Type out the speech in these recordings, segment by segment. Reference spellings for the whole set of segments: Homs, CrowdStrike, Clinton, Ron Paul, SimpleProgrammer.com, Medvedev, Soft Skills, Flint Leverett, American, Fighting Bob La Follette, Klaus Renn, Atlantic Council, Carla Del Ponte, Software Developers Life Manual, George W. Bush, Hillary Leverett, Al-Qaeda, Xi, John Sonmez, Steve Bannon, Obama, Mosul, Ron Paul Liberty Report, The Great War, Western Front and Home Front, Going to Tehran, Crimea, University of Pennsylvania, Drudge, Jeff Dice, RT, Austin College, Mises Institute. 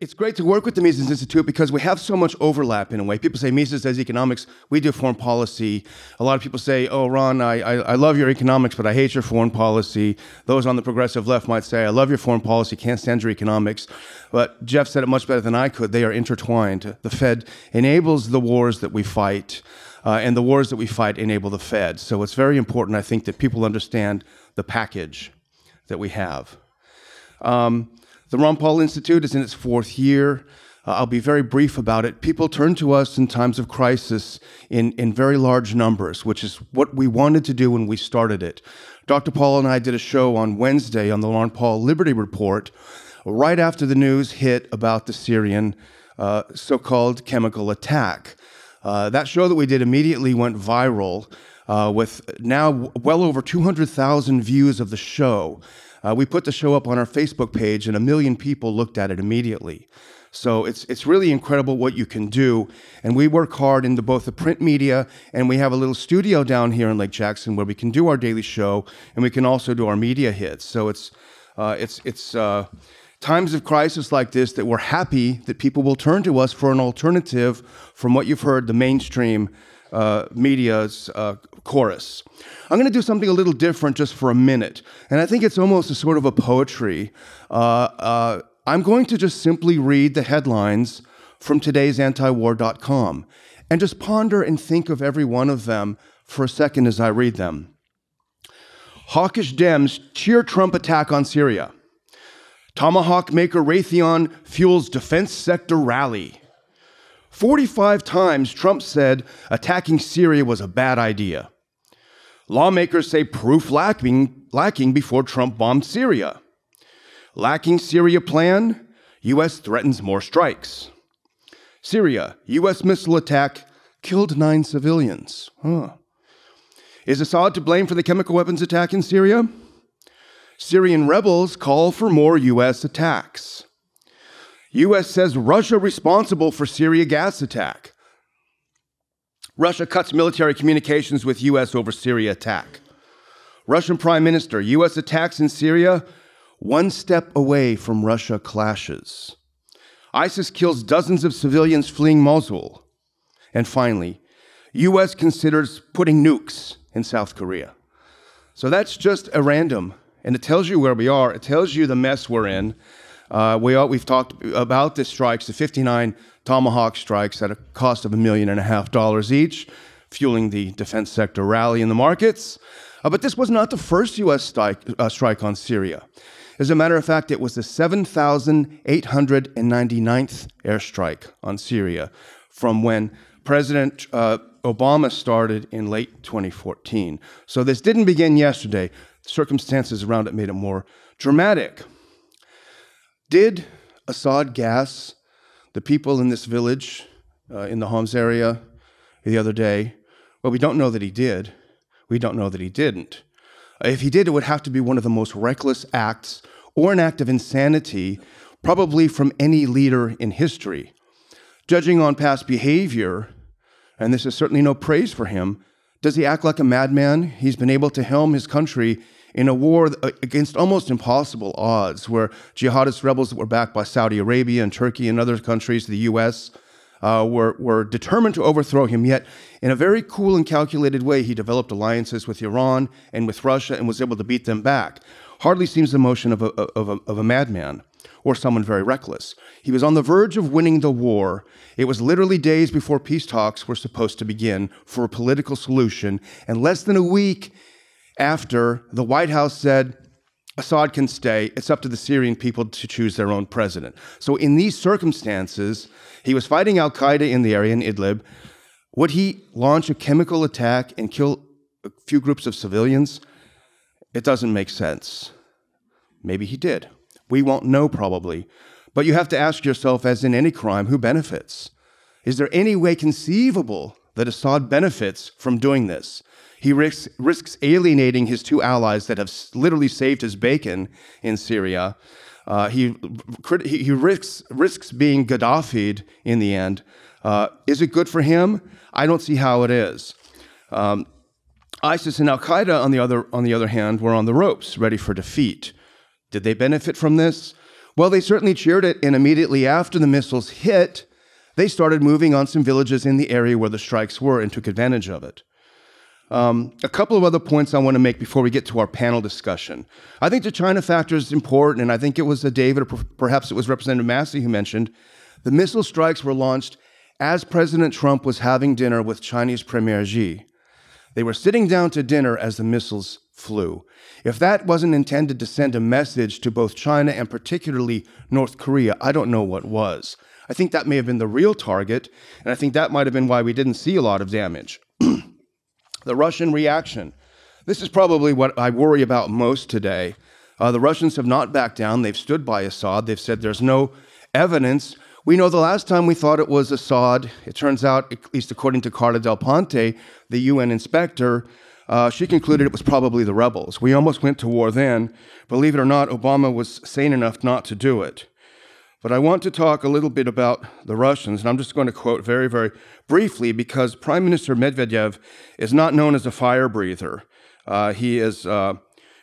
It's great to work with the Mises Institute because we have so much overlap in a way. People say Mises does economics, we do foreign policy. A lot of people say, oh, Ron, I love your economics, but I hate your foreign policy. Those on the progressive left might say, I love your foreign policy, can't stand your economics. But Jeff said it much better than I could. They are intertwined. The Fed enables the wars that we fight, and the wars that we fight enable the Fed. So it's very important, I think, that people understand the package that we have. The Ron Paul Institute is in its fourth year. I'll be very brief about it. People turn to us in times of crisis in very large numbers, which is what we wanted to do when we started it. Dr. Paul and I did a show on Wednesday on the Ron Paul Liberty Report, right after the news hit about the Syrian so-called chemical attack. That show that we did immediately went viral with now well over 200,000 views of the show. We put the show up on our Facebook page, and 1 million people looked at it immediately. So it's really incredible what you can do. And we work hard in both the print media, and we have a little studio down here in Lake Jackson where we can do our daily show, and we can also do our media hits. So it's times of crisis like this that we're happy that people will turn to us for an alternative from what you've heard the mainstream media's chorus. I'm going to do something a little different just for a minute, and I think it's almost a sort of a poetry. I'm going to just simply read the headlines from today's antiwar.com and just ponder and think of every one of them for a second as I read them. Hawkish Dems cheer Trump attack on Syria. Tomahawk maker Raytheon fuels defense sector rally. 45 times Trump said attacking Syria was a bad idea. Lawmakers say proof lacking before Trump bombed Syria. Lacking Syria plan, U.S. threatens more strikes. Syria, U.S. missile attack, killed 9 civilians. Huh. Is Assad to blame for the chemical weapons attack in Syria? Syrian rebels call for more U.S. attacks. U.S. says Russia responsible for Syria gas attack. Russia cuts military communications with U.S. over Syria attack. Russian Prime Minister, U.S. attacks in Syria, one step away from Russia clashes. ISIS kills dozens of civilians fleeing Mosul. And finally, U.S. considers putting nukes in South Korea. So that's just a random, and it tells you where we are. It tells you the mess we're in. We've talked about the strikes, the 59 Tomahawk strikes at a cost of $1.5 million each, fueling the defense sector rally in the markets. But this was not the first U.S. strike on Syria. As a matter of fact, it was the 7,899th airstrike on Syria from when President Obama started in late 2014. So this didn't begin yesterday. The circumstances around it made it more dramatic. Did Assad gas the people in this village in the Homs area the other day? Well, we don't know that he did. We don't know that he didn't. If he did, it would have to be one of the most reckless acts or an act of insanity, probably from any leader in history. Judging on past behavior, and this is certainly no praise for him, does he act like a madman? He's been able to helm his country in a war against almost impossible odds, where jihadist rebels that were backed by Saudi Arabia and Turkey and other countries, the U.S., were determined to overthrow him. Yet, in a very cool and calculated way, he developed alliances with Iran and with Russia and was able to beat them back. Hardly seems the motion of a madman or someone very reckless. He was on the verge of winning the war. It was literally days before peace talks were supposed to begin for a political solution, and less than a week after, the White House said, Assad can stay. It's up to the Syrian people to choose their own president. So in these circumstances, he was fighting Al-Qaeda in the area in Idlib. Would he launch a chemical attack and kill a few groups of civilians? It doesn't make sense. Maybe he did. We won't know probably. But you have to ask yourself, as in any crime, who benefits? Is there any way conceivable that Assad benefits from doing this? He risks alienating his two allies that have literally saved his bacon in Syria. He risks being Gaddafi'd in the end. Is it good for him? I don't see how it is. ISIS and Al-Qaeda, on the other hand, were on the ropes, ready for defeat. Did they benefit from this? Well, they certainly cheered it, and immediately after the missiles hit, they started moving on some villages in the area where the strikes were and took advantage of it. A couple of other points I want to make before we get to our panel discussion. I think the China factor is important, and I think it was David, or perhaps it was Representative Massey who mentioned, the missile strikes were launched as President Trump was having dinner with Chinese Premier Xi. They were sitting down to dinner as the missiles flew. If that wasn't intended to send a message to both China and particularly North Korea, I don't know what was. I think that may have been the real target, and I think that might have been why we didn't see a lot of damage. The Russian reaction. This is probably what I worry about most today. The Russians have not backed down. They've stood by Assad. They've said there's no evidence. We know the last time we thought it was Assad, it turns out, at least according to Carla Del Ponte, the UN inspector, she concluded it was probably the rebels. We almost went to war then. Believe it or not, Obama was sane enough not to do it. But I want to talk a little bit about the Russians, and I'm just going to quote very, very briefly because Prime Minister Medvedev is not known as a fire breather. He is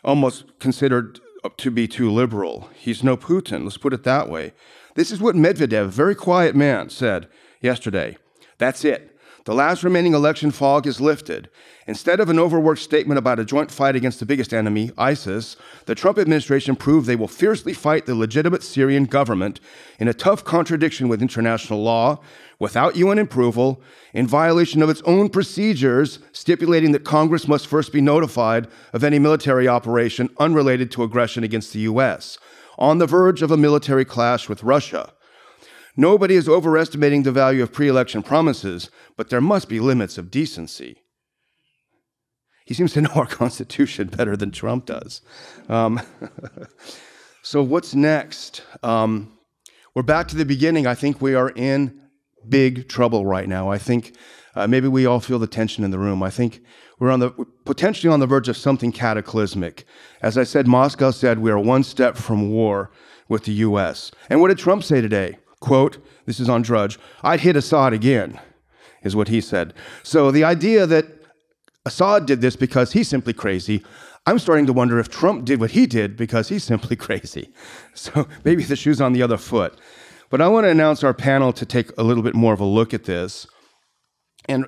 almost considered to be too liberal. He's no Putin, let's put it that way. This is what Medvedev, a very quiet man, said yesterday. That's it. The last remaining election fog is lifted. Instead of an overworked statement about a joint fight against the biggest enemy, ISIS, the Trump administration proved they will fiercely fight the legitimate Syrian government in a tough contradiction with international law, without UN approval, in violation of its own procedures, stipulating that Congress must first be notified of any military operation unrelated to aggression against the U.S., on the verge of a military clash with Russia. Nobody is overestimating the value of pre-election promises, but there must be limits of decency. He seems to know our Constitution better than Trump does. So what's next? We're back to the beginning. I think we are in big trouble right now. I think maybe we all feel the tension in the room. I think we're potentially on the verge of something cataclysmic. As I said, Moscow said we are one step from war with the U.S. And what did Trump say today? Quote, this is on Drudge, "I'd hit Assad again," is what he said. So the idea that Assad did this because he's simply crazy, I'm starting to wonder if Trump did what he did because he's simply crazy. So maybe the shoe's on the other foot. But I want to announce our panel to take a little bit more of a look at this. And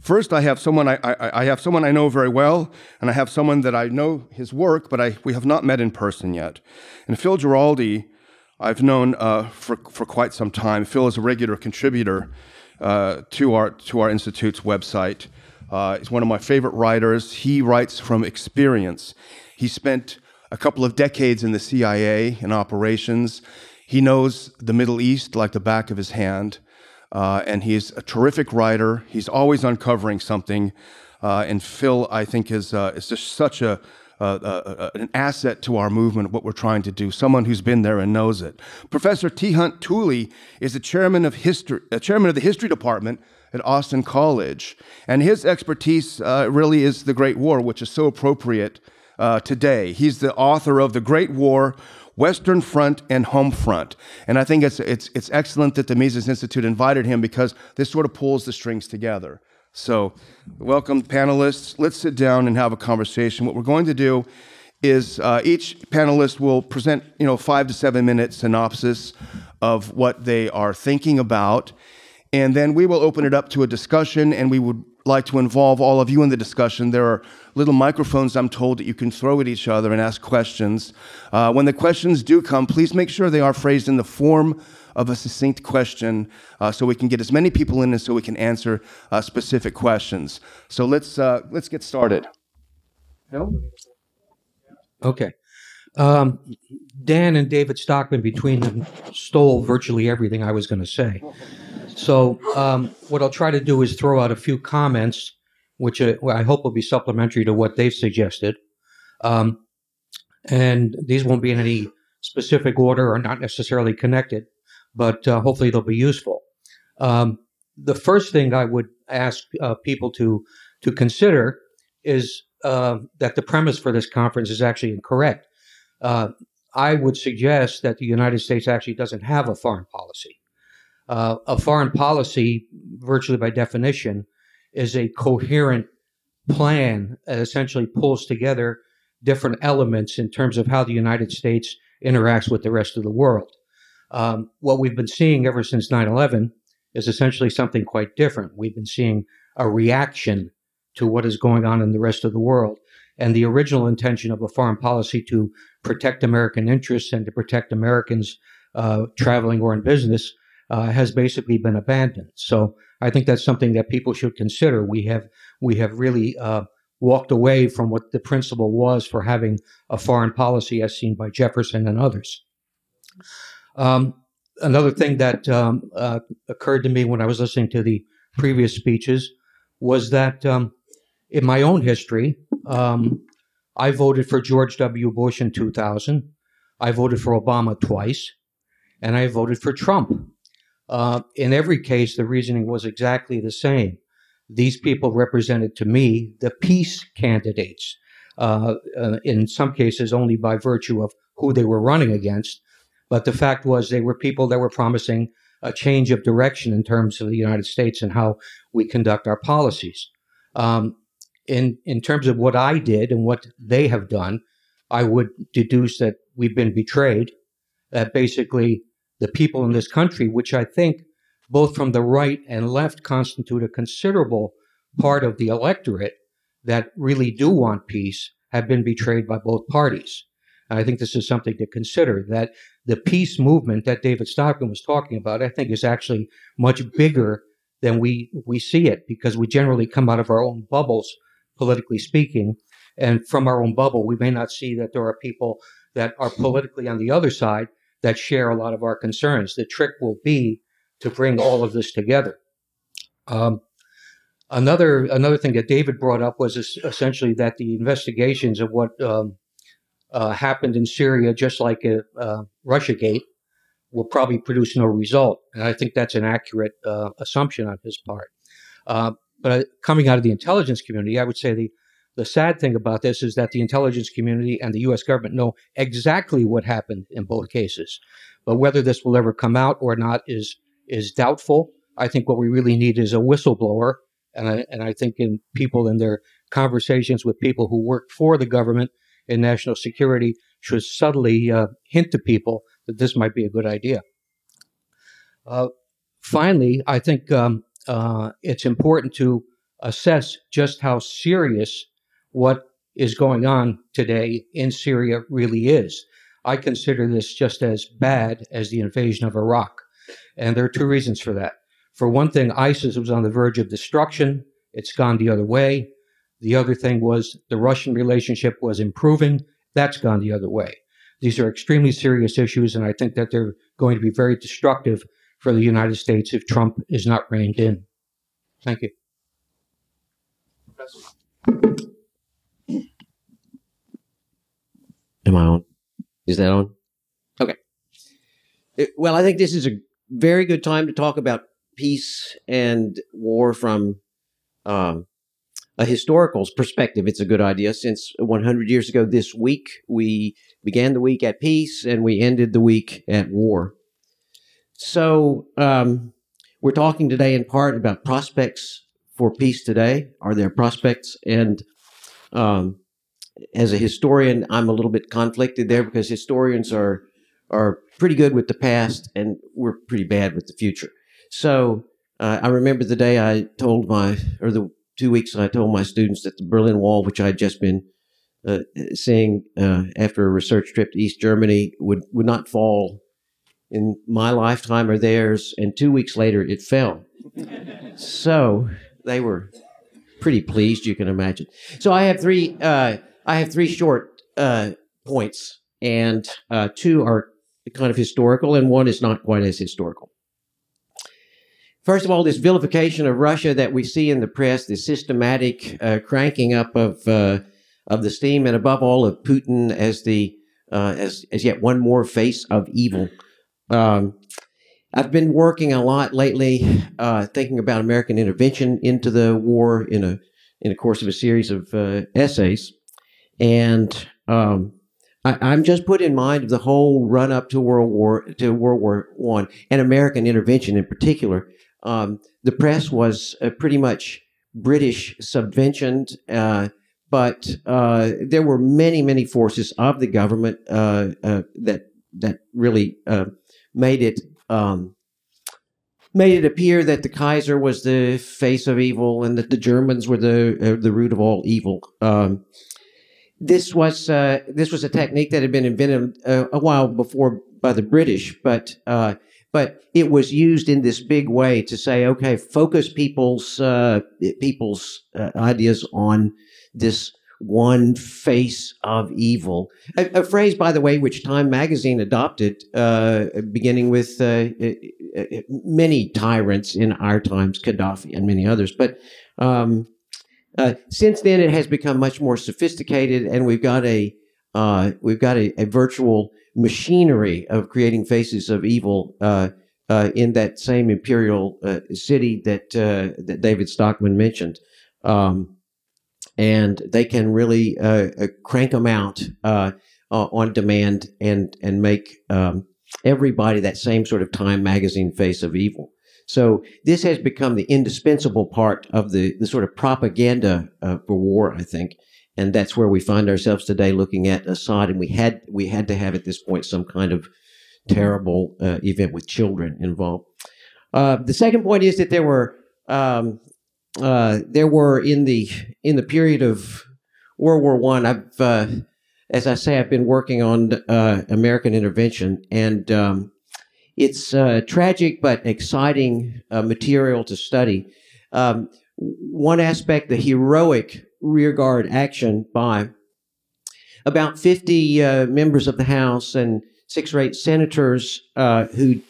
first, I have someone I know very well, and I have someone that I know his work, but we have not met in person yet. And Phil Giraldi, I've known for quite some time. Phil is a regular contributor to our institute's website. He's one of my favorite writers. He writes from experience. He spent a couple of decades in the CIA in operations. He knows the Middle East like the back of his hand. And he's a terrific writer. He's always uncovering something. And Phil, I think, is just such an asset to our movement, what we're trying to do, someone who's been there and knows it. Professor T. Hunt Tooley is the chairman of the history department at Austin College. And his expertise really is the Great War, which is so appropriate today. He's the author of The Great War, Western Front and Home Front. And I think it's excellent that the Mises Institute invited him because this sort of pulls the strings together. So welcome, panelists. Let's sit down and have a conversation. What we're going to do is each panelist will present 5 to 7 minute synopsis of what they are thinking about. And then we will open it up to a discussion, and we would like to involve all of you in the discussion. There are little microphones, I'm told, that you can throw at each other and ask questions. When the questions do come, please make sure they are phrased in the form of a succinct question so we can get as many people in and so we can answer specific questions. So let's get started. No? Okay. Dan and David Stockman between them stole virtually everything I was going to say. So what I'll try to do is throw out a few comments, which I hope will be supplementary to what they've suggested. And these won't be in any specific order or not necessarily connected, but hopefully they'll be useful. The first thing I would ask people to consider is that the premise for this conference is actually incorrect. I would suggest that the United States actually doesn't have a foreign policy. A foreign policy, virtually by definition, is a coherent plan that essentially pulls together different elements in terms of how the United States interacts with the rest of the world. What we've been seeing ever since 9/11 is essentially something quite different. We've been seeing a reaction to what is going on in the rest of the world. And the original intention of a foreign policy to protect American interests and to protect Americans traveling or in business has basically been abandoned. So I think that's something that people should consider. We have really walked away from what the principle was for having a foreign policy as seen by Jefferson and others. Another thing that occurred to me when I was listening to the previous speeches was that in my own history, I voted for George W. Bush in 2000. I voted for Obama twice, and I voted for Trump. In every case, the reasoning was exactly the same. These people represented to me the peace candidates, in some cases only by virtue of who they were running against. But the fact was they were people that were promising a change of direction in terms of the United States and how we conduct our policies. In terms of what I did and what they have done, I would deduce that we've been betrayed, that basically the people in this country, which I think both from the right and left constitute a considerable part of the electorate that really do want peace, have been betrayed by both parties. And I think this is something to consider, that the peace movement that David Stockman was talking about, I think is actually much bigger than we see it, because we generally come out of our own bubbles, politically speaking, and from our own bubble, we may not see that there are people that are politically on the other side that share a lot of our concerns. The trick will be to bring all of this together. Another thing that David brought up was essentially that the investigations of what happened in Syria, just like Russiagate, will probably produce no result. And I think that's an accurate assumption on his part. But coming out of the intelligence community, I would say the sad thing about this is that the intelligence community and the U.S. government know exactly what happened in both cases. But whether this will ever come out or not is doubtful. I think what we really need is a whistleblower. And I think in people in their conversations with people who work for the government in national security should subtly hint to people that this might be a good idea. Finally, I think it's important to assess just how serious what is going on today in Syria really is. I consider this just as bad as the invasion of Iraq. And there are two reasons for that. For one thing, ISIS was on the verge of destruction. It's gone the other way. The other thing was the Russian relationship was improving. That's gone the other way. These are extremely serious issues, and I think that they're going to be very destructive for the United States if Trump is not reined in. Thank you. Am I on? Is that on? Okay. Well, I think this is a very good time to talk about peace and war from a historical perspective. It's a good idea, since 100 years ago this week, we began the week at peace and we ended the week at war. So we're talking today in part about prospects for peace today. Are there prospects? And as a historian, I'm a little bit conflicted there, because historians are pretty good with the past and we're pretty bad with the future. So I remember the day I told my, or the 2 weeks I told my students that the Berlin Wall, which I'd just been seeing after a research trip to East Germany, would not fall in my lifetime or theirs, and 2 weeks later it fell. So they were pretty pleased, you can imagine. So I have three short points, and two are kind of historical, and one is not quite as historical. First of all, this vilification of Russia that we see in the press, this systematic cranking up of the steam, and above all of Putin as the as yet one more face of evil. I've been working a lot lately, thinking about American intervention into the war in the course of a series of essays, and I'm just put in mind of the whole run up to World War I and American intervention in particular. The press was pretty much British subventioned, but there were many, many forces of the government that that really made it appear that the Kaiser was the face of evil and that the Germans were the root of all evil. This was a technique that had been invented a while before by the British, but it was used in this big way to say, okay, focus people's ideas on this one face of evil. A phrase, by the way, which Time magazine adopted, beginning with many tyrants in our times, Gaddafi and many others. But since then, it has become much more sophisticated, and we've got a virtual machinery of creating faces of evil in that same imperial city that David Stockman mentioned. And they can really crank them out on demand and make everybody that same sort of Time magazine face of evil. So this has become the indispensable part of the sort of propaganda for war, I think. And that's where we find ourselves today, looking at Assad. And we had to have at this point some kind of terrible event with children involved. The second point is that there were in the period of World War I. As I say, I've been working on American intervention, and it's tragic but exciting material to study. One aspect, the heroic rearguard action by about 50 members of the House and 6 or 8 senators who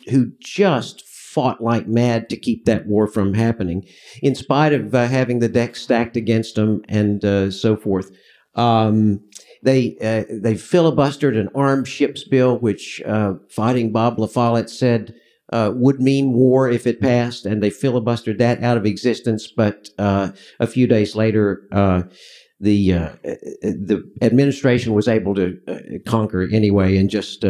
just fought like mad to keep that war from happening, in spite of having the deck stacked against them and so forth. They filibustered an armed ships bill, which Fighting Bob La Follette said would mean war if it passed, and they filibustered that out of existence. But a few days later, the administration was able to conquer anyway and just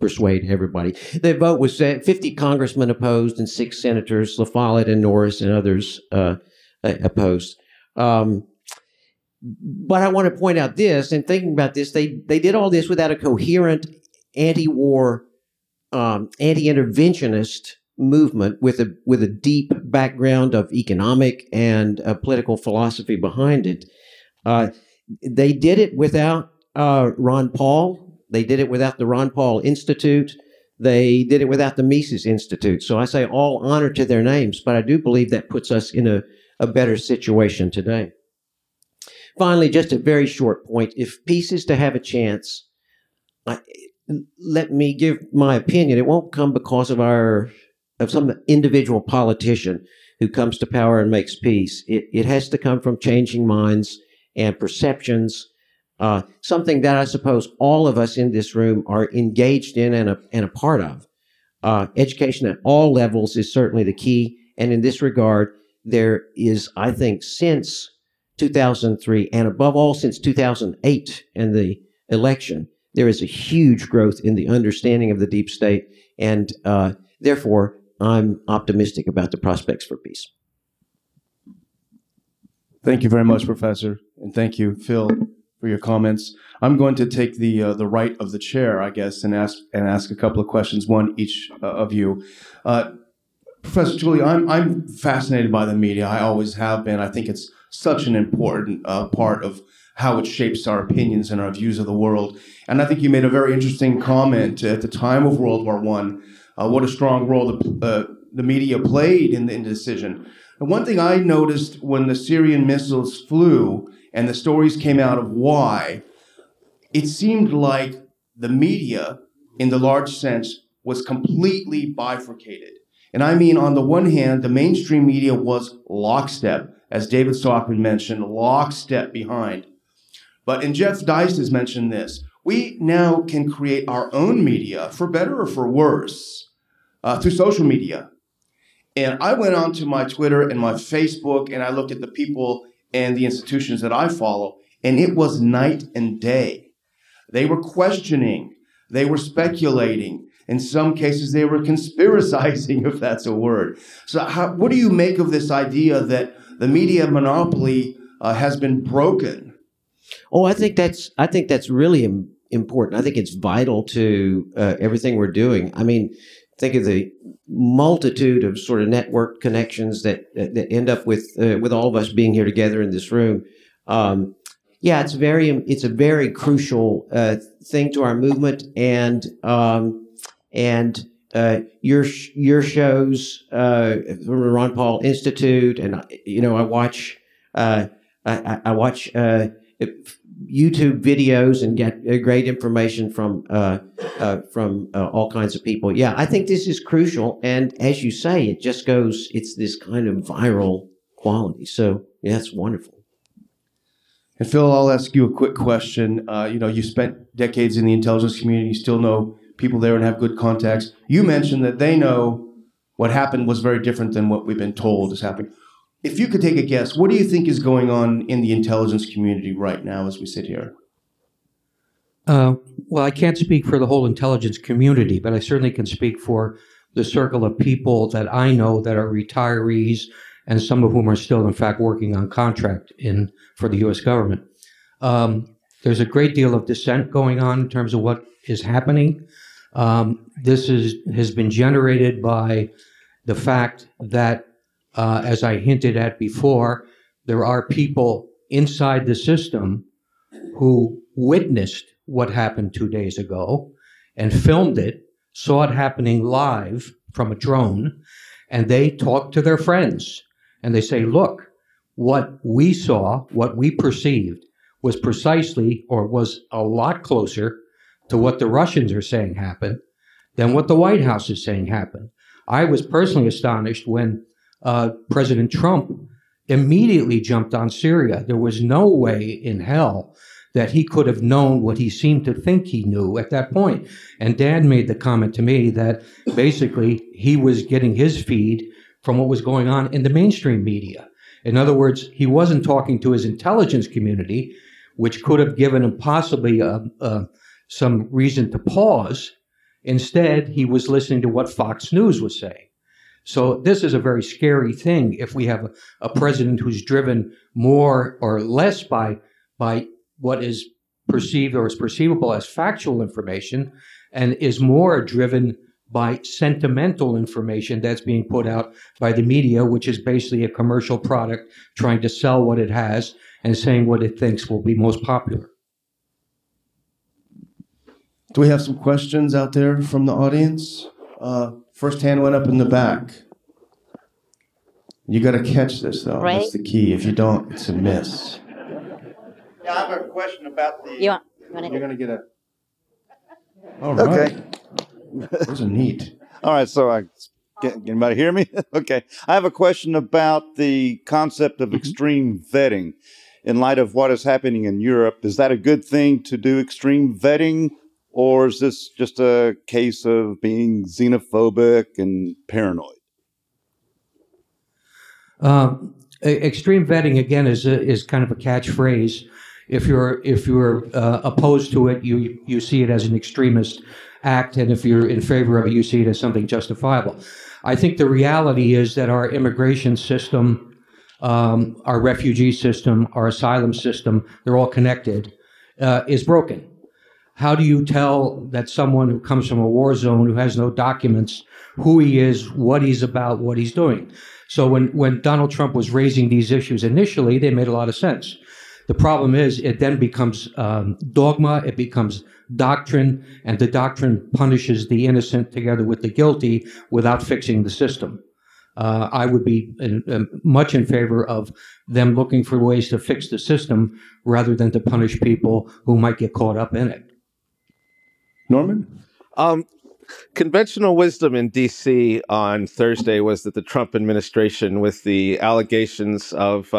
persuade everybody. The vote was 50 congressmen opposed and 6 senators, La Follette and Norris and others opposed. But I want to point out this, and thinking about this, they did all this without a coherent anti-war anti-interventionist movement with a deep background of economic and political philosophy behind it. They did it without Ron Paul. They did it without the Ron Paul Institute. They did it without the Mises Institute. So I say all honor to their names, but I do believe that puts us in a better situation today. Finally, just a very short point. If peace is to have a chance, let me give my opinion. It won't come because of some individual politician who comes to power and makes peace. It has to come from changing minds and perceptions, something that I suppose all of us in this room are engaged in and a part of. Education at all levels is certainly the key. And in this regard, there is, I think, since 2003 and above all since 2008 and the election, there is a huge growth in the understanding of the deep state, and therefore I'm optimistic about the prospects for peace. Thank you very much, Professor, and thank you, Phil, for your comments. I'm going to take the right of the chair, I guess, and ask a couple of questions, one each of you. Professor Tooley, I'm fascinated by the media. I always have been. I think it's such an important part of how it shapes our opinions and our views of the world. And I think you made a very interesting comment at the time of World War I, what a strong role the media played in the indecision. And one thing I noticed when the Syrian missiles flew and the stories came out of why, it seemed like the media, in the large sense, was completely bifurcated. And I mean, on the one hand, the mainstream media was lockstep, as David Stockman mentioned, lockstep behind. But, and Jeff Dice has mentioned this, we now can create our own media, for better or for worse, through social media. And I went on to my Twitter and my Facebook, and I looked at the people and the institutions that I follow, and it was night and day. They were questioning, they were speculating. In some cases, they were conspiracizing, if that's a word. So what do you make of this idea that the media monopoly has been broken? Oh, I think that's really important. I think it's vital to everything we're doing. I mean, think of the multitude of sort of network connections that end up with all of us being here together in this room. Yeah, it's a very crucial thing to our movement, and your shows from the Ron Paul Institute, and I watch YouTube videos and get great information from all kinds of people. Yeah, I think this is crucial, and as you say, it just goes. It's this kind of viral quality. So yeah, it's wonderful. And Phil, I'll ask you a quick question. You spent decades in the intelligence community. You still know people there and have good contacts. You mentioned that they know what happened was very different than what we've been told is happening. If you could take a guess, what do you think is going on in the intelligence community right now as we sit here? Well, I can't speak for the whole intelligence community, but I certainly can speak for the circle of people that I know that are retirees, and some of whom are still, in fact, working on contract for the U.S. government. There's a great deal of dissent going on in terms of what is happening. This has been generated by the fact that, as I hinted at before, there are people inside the system who witnessed what happened 2 days ago and filmed it, saw it happening live from a drone, and they talked to their friends. And they say, look, what we saw, what we perceived was precisely, or was a lot closer to what the Russians are saying happened than what the White House is saying happened. I was personally astonished when President Trump immediately jumped on Syria. There was no way in hell that he could have known what he seemed to think he knew at that point. And Dan made the comment to me that basically he was getting his feed from what was going on in the mainstream media. In other words, he wasn't talking to his intelligence community, which could have given him possibly some reason to pause. Instead, he was listening to what Fox News was saying. So this is a very scary thing if we have a president who's driven more or less by what is perceived or is perceivable as factual information and is more driven by sentimental information that's being put out by the media, which is basically a commercial product trying to sell what it has and saying what it thinks will be most popular. Do we have some questions out there from the audience? First hand went up in the back. You got to catch this, though. Right? That's the key. If you don't, it's a miss. Yeah, I have a question about the... You're going to get a... All right. Okay. Those are neat. All right, so anybody hear me? Okay. I have a question about the concept of extreme vetting. In light of what is happening in Europe, is that a good thing to do extreme vetting, or is this just a case of being xenophobic and paranoid? Extreme vetting, again, is kind of a catchphrase. If you're opposed to it, you see it as an extremist act, and if you're in favor of it, you see it as something justifiable. I think the reality is that our immigration system, our refugee system, our asylum system, they're all connected, is broken. How do you tell that someone who comes from a war zone, who has no documents, who he is, what he's about, what he's doing? So when Donald Trump was raising these issues initially, they made a lot of sense. The problem is it then becomes dogma, it becomes doctrine, and the doctrine punishes the innocent together with the guilty without fixing the system. I would be much in favor of them looking for ways to fix the system rather than to punish people who might get caught up in it. Norman? Conventional wisdom in D.C. on Thursday was that the Trump administration, with the allegations of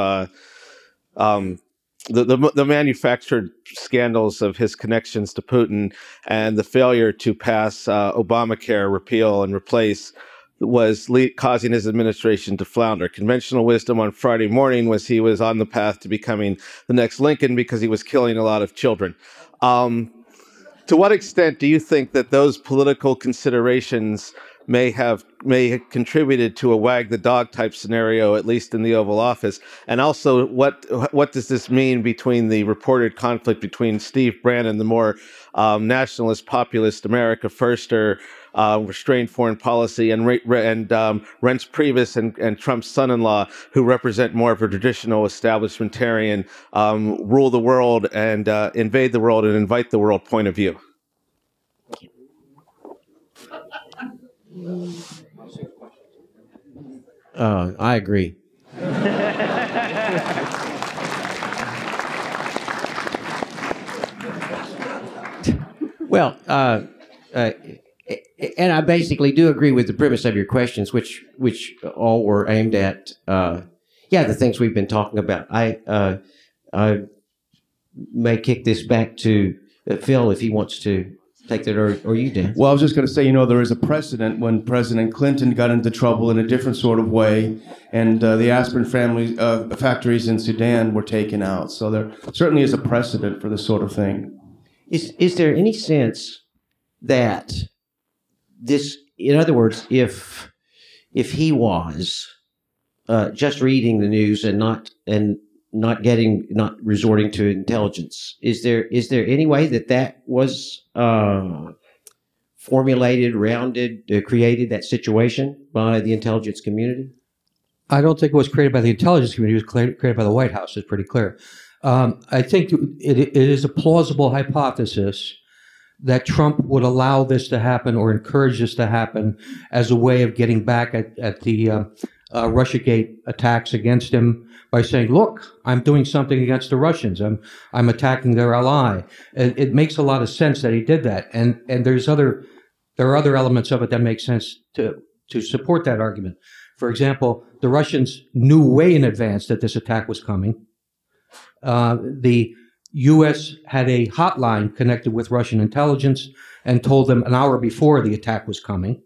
the manufactured scandals of his connections to Putin and the failure to pass Obamacare repeal and replace, was causing his administration to flounder. Conventional wisdom on Friday morning was he was on the path to becoming the next Lincoln because he was killing a lot of children. To what extent do you think that those political considerations may have contributed to a wag the dog type scenario, at least in the Oval Office? And also, what does this mean between the reported conflict between Steve Bannon, the more nationalist, populist, America firster, restrained foreign policy, and Reince Priebus and Trump's son-in-law, who represent more of a traditional establishmentarian, rule the world and invade the world and invite the world point of view? I agree. Well, and I basically do agree with the premise of your questions, which all were aimed at, the things we've been talking about. I may kick this back to Phil if he wants to take that, or you did. Well, I was just going to say, there is a precedent when President Clinton got into trouble in a different sort of way, and the aspirin family factories in Sudan were taken out. So there certainly is a precedent for this sort of thing. Is there any sense that this, in other words, if he was just reading the news and not resorting to intelligence, is there any way that was formulated, rounded, created that situation by the intelligence community? I don't think it was created by the intelligence community. It was created by the White House. It's pretty clear. I think it is a plausible hypothesis that Trump would allow this to happen or encourage this to happen as a way of getting back at the Russiagate attacks against him by saying, look, I'm doing something against the Russians. I'm attacking their ally. It makes a lot of sense that he did that. And there are other elements of it that make sense to support that argument. For example, the Russians knew way in advance that this attack was coming. The U.S. had a hotline connected with Russian intelligence and told them an hour before the attack was coming.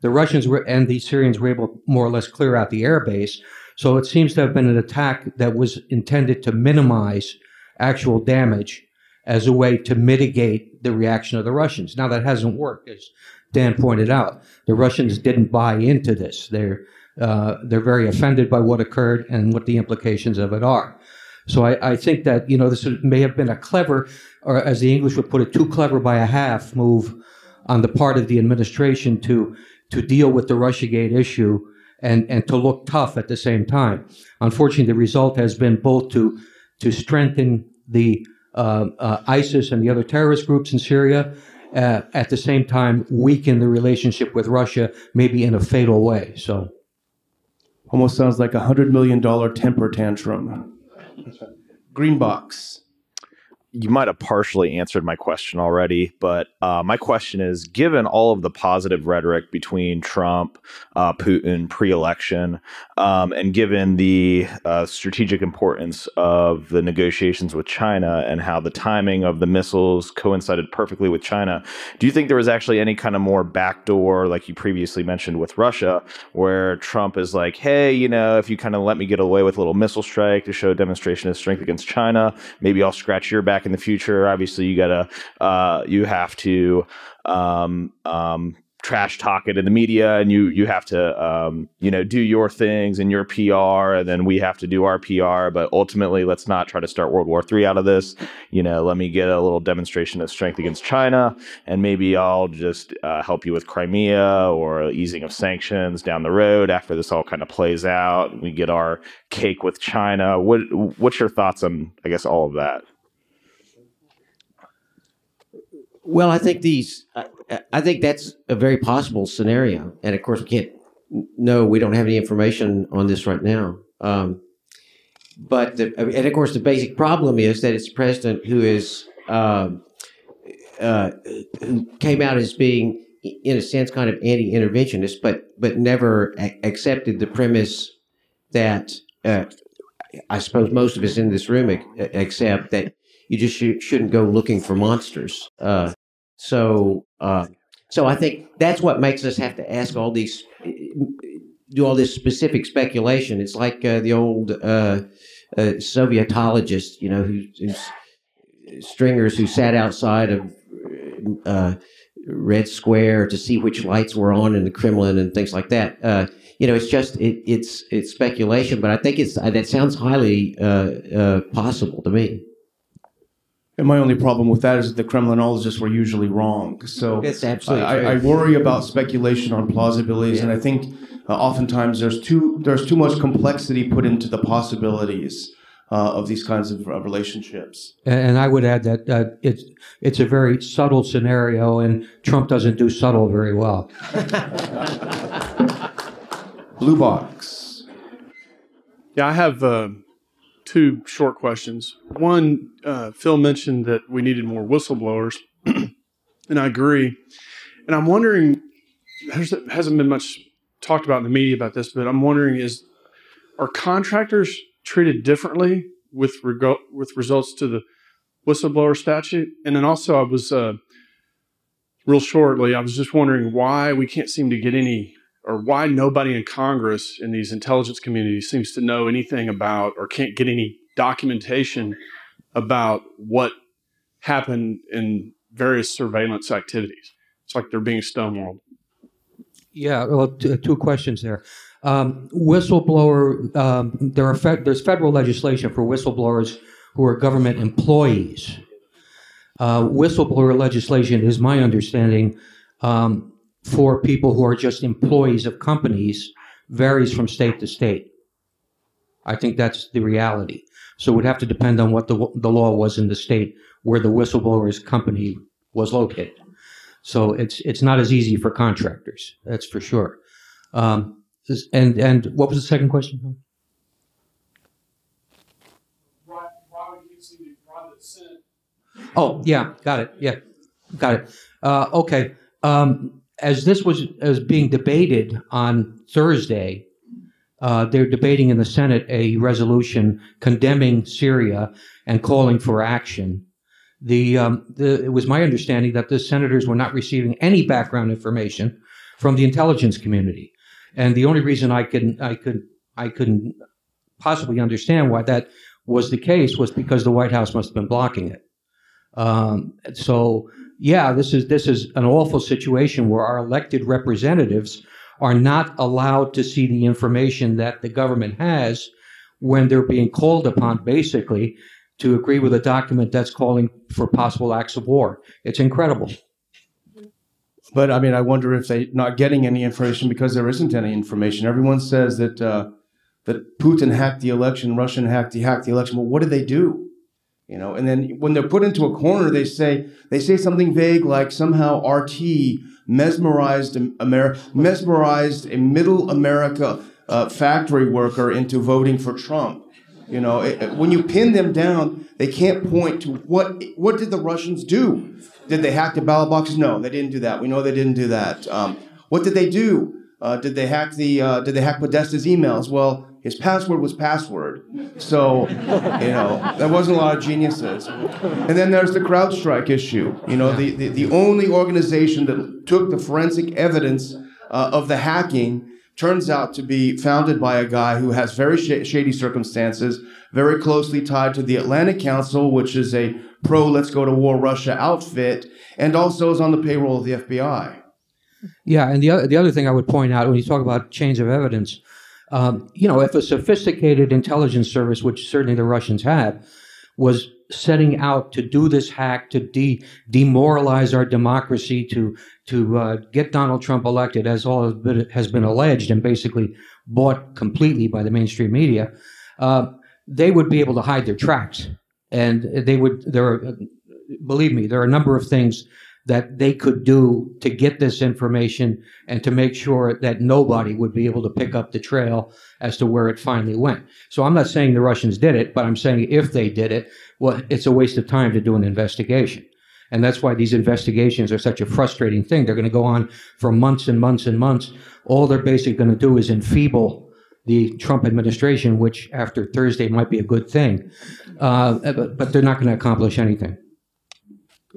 The Russians and the Syrians were able to more or less clear out the airbase. So it seems to have been an attack that was intended to minimize actual damage as a way to mitigate the reaction of the Russians. Now, that hasn't worked, as Dan pointed out. The Russians didn't buy into this. They're very offended by what occurred and what the implications of it are. So I think that, this may have been a clever, or as the English would put it, too clever by a half move on the part of the administration to deal with the Russiagate issue and to look tough at the same time. Unfortunately, the result has been both to strengthen the ISIS and the other terrorist groups in Syria, at the same time weaken the relationship with Russia, maybe in a fatal way. So, almost sounds like a $100 million temper tantrum. Green box. You might have partially answered my question already, but my question is, given all of the positive rhetoric between Trump, Putin, pre-election, and given the strategic importance of the negotiations with China and how the timing of the missiles coincided perfectly with China, do you think there was actually any kind of more backdoor, like you previously mentioned with Russia, where Trump is like, hey, if you kind of let me get away with a little missile strike to show a demonstration of strength against China, maybe I'll scratch your back in the future. Obviously, you have to trash talk it in the media, and you have to do your things and your PR, and then we have to do our PR. But ultimately, let's not try to start World War III out of this. Let me get a little demonstration of strength against China, and maybe I'll just help you with Crimea or easing of sanctions down the road after this all kind of plays out. And we get our cake with China. What's your thoughts on, I guess, all of that? Well, I think that's a very possible scenario. And of course, we don't have any information on this right now. And of course, the basic problem is that it's a president who is, who came out as being, in a sense, kind of anti-interventionist, but never accepted the premise that, I suppose most of us in this room accept, that you just shouldn't go looking for monsters. So I think that's what makes us have to ask do all this specific speculation. It's like the old Sovietologist, who's stringers who sat outside of Red Square to see which lights were on in the Kremlin and things like that. It's just it's speculation, but I think that sounds highly possible to me. And my only problem with that is that the Kremlinologists were usually wrong. So it's absolutely I worry about speculation on plausibilities, yeah. And I think oftentimes there's too much complexity put into the possibilities of these kinds of relationships. And I would add that it's a very subtle scenario, and Trump doesn't do subtle very well. Blue box. Yeah, I have two short questions. One, Phil mentioned that we needed more whistleblowers, and I agree. And I'm wondering, there hasn't been much talked about in the media about this, but I'm wondering, are contractors treated differently with results to the whistleblower statute? And then also, I was, real shortly, I was just wondering why we can't seem to get any, or why nobody in Congress in these intelligence communities seems to know anything about or can't get any documentation about what happened in various surveillance activities. It's like they're being stonewalled. Yeah, well, two questions there. Whistleblower, there's federal legislation for whistleblowers who are government employees. Whistleblower legislation is my understanding, for people who are just employees of companies, varies from state to state. I think that's the reality. So it would have to depend on what the law was in the state where the whistleblower's company was located. So it's not as easy for contractors, that's for sure. And what was the second question? Why would you see the private Senate? Oh, yeah, got it. Yeah, got it. Okay. As this was being debated on Thursday, they're debating in the Senate a resolution condemning Syria and calling for action. It was my understanding that the senators were not receiving any background information from the intelligence community, and the only reason I couldn't possibly understand why that was the case was because the White House must have been blocking it. So. Yeah, this is an awful situation where our elected representatives are not allowed to see the information that the government has when they're being called upon, basically, to agree with a document that's calling for possible acts of war. It's incredible. But, I mean, I wonder if they're not getting any information because there isn't any information. Everyone says that that Putin hacked the election, Russian hacked the election. Well, what did they do? You know, and then when they're put into a corner, they say something vague like somehow RT mesmerized a middle America factory worker into voting for Trump. You know, when you pin them down, they can't point to what did the Russians do? Did they hack the ballot boxes? No, they didn't do that. We know they didn't do that. What did they do? Did they hack Podesta's emails? Well, his password was password. So, there wasn't a lot of geniuses. And then there's the CrowdStrike issue. The only organization that took the forensic evidence of the hacking turns out to be founded by a guy who has very shady circumstances, very closely tied to the Atlantic Council, which is a pro-let's-go-to-war Russia outfit, and also is on the payroll of the FBI. Yeah, and the other thing I would point out when you talk about chains of evidence, if a sophisticated intelligence service, which certainly the Russians had, was setting out to do this hack, to demoralize our democracy, to get Donald Trump elected, as all has been alleged and basically bought completely by the mainstream media, they would be able to hide their tracks. And they would, believe me, there are a number of things that they could do to get this information and to make sure that nobody would be able to pick up the trail as to where it finally went. So I'm not saying the Russians did it, but I'm saying if they did it, well, it's a waste of time to do an investigation. And that's why these investigations are such a frustrating thing. They're going to go on for months and months and months. All they're basically going to do is enfeeble the Trump administration, which after Thursday might be a good thing. But they're not going to accomplish anything.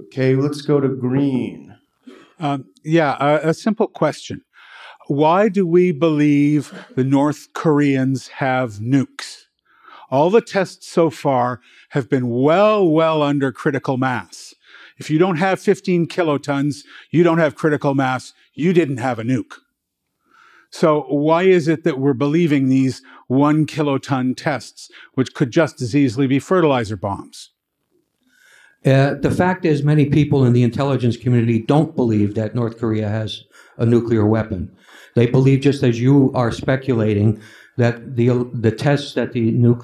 Okay, let's go to Green. A simple question. Why do we believe the North Koreans have nukes? All the tests so far have been well under critical mass. If you don't have 15 kilotons, you don't have critical mass, you didn't have a nuke. So why is it that we're believing these 1 kiloton tests, which could just as easily be fertilizer bombs? The fact is, many people in the intelligence community don't believe that North Korea has a nuclear weapon. They believe, just as you are speculating, that the tests that the North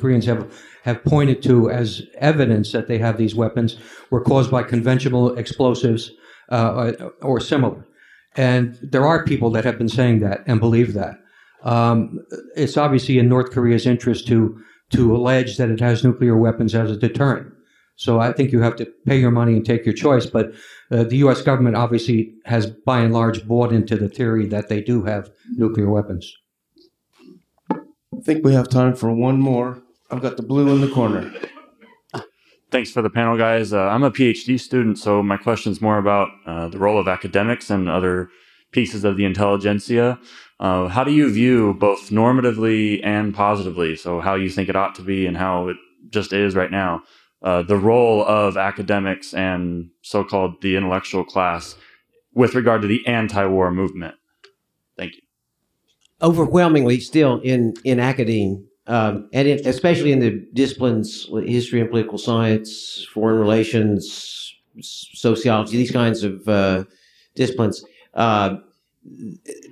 Koreans have pointed to as evidence that they have these weapons were caused by conventional explosives or similar. And there are people that have been saying that and believe that. It's obviously in North Korea's interest to allege that it has nuclear weapons as a deterrent. So I think you have to pay your money and take your choice. But the U.S. government obviously has, by and large, bought into the theory that they do have nuclear weapons. I think we have time for one more. I've got the blue in the corner. Thanks for the panel, guys. I'm a PhD student, so my question is more about the role of academics and other pieces of the intelligentsia. How do you view, both normatively and positively, so how you think it ought to be and how it just is right now, the role of academics and so-called the intellectual class with regard to the anti-war movement? Thank you. Overwhelmingly still in academe. And especially in the disciplines, history and political science, foreign relations, sociology, these kinds of disciplines,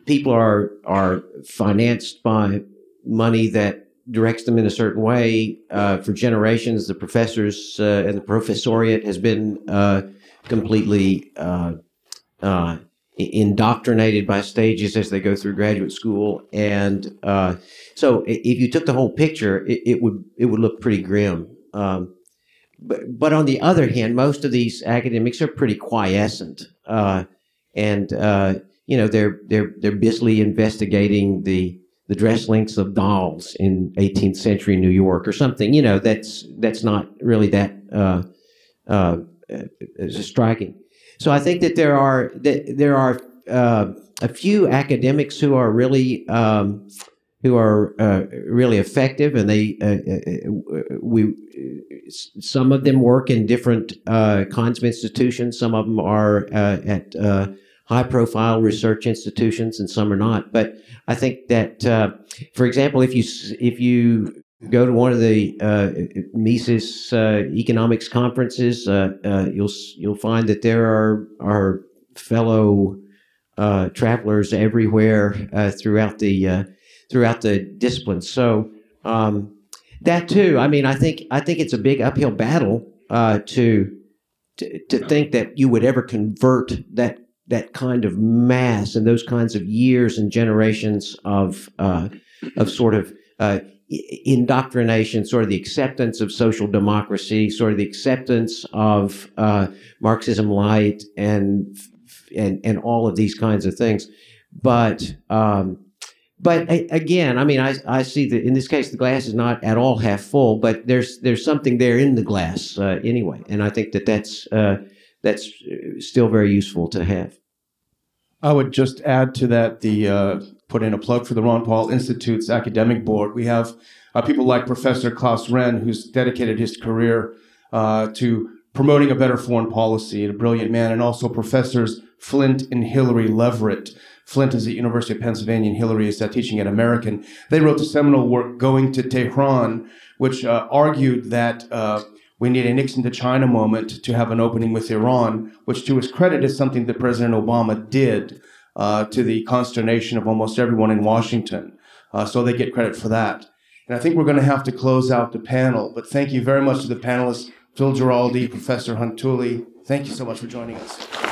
people are financed by money that directs them in a certain way. For generations, the professors and the professoriate has been completely indoctrinated by stages as they go through graduate school, and so if you took the whole picture, it would look pretty grim. But on the other hand, most of these academics are pretty quiescent, and you know, they're busily investigating the dress links of dolls in 18th century New York or something. You know, that's not really that striking. So I think that there are a few academics who are really really effective, and they some of them work in different kinds of institutions. Some of them are at high-profile research institutions, and some are not. But I think that, for example, if you go to one of the Mises economics conferences, you'll find that there are fellow travelers everywhere throughout the disciplines. So that too, I mean, I think it's a big uphill battle to think that you would ever convert that kind of mass and those kinds of years and generations of sort of indoctrination, sort of the acceptance of social democracy, sort of the acceptance of Marxism light and all of these kinds of things. But again, I mean, I see that in this case the glass is not at all half full, but there's something there in the glass anyway, and I think that that's still very useful to have. I would just add to that the. Put in a plug for the Ron Paul Institute's academic board. We have people like Professor Klaus Renn, who's dedicated his career to promoting a better foreign policy, and a brilliant man, and also Professors Flint and Hillary Leverett. Flint is at the University of Pennsylvania, and Hillary is teaching at American. They wrote the seminal work, Going to Tehran, which argued that we need a Nixon to China moment to have an opening with Iran, which to his credit is something that President Obama did. To the consternation of almost everyone in Washington. So they get credit for that. And I think we're going to have to close out the panel. But thank you very much to the panelists, Phil Giraldi, Professor Hunt Tooley. Thank you so much for joining us.